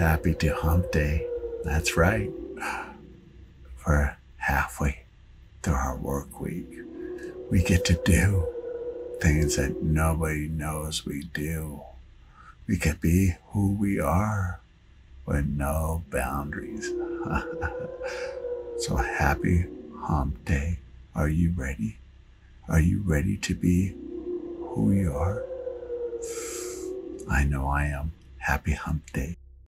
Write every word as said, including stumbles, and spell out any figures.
happy to hump day. That's right. We're halfway through our work week. We get to do things that nobody knows we do. We can be who we are with no boundaries. So happy hump day. Are you ready? Are you ready to be who you are? I know I am. Happy hump day.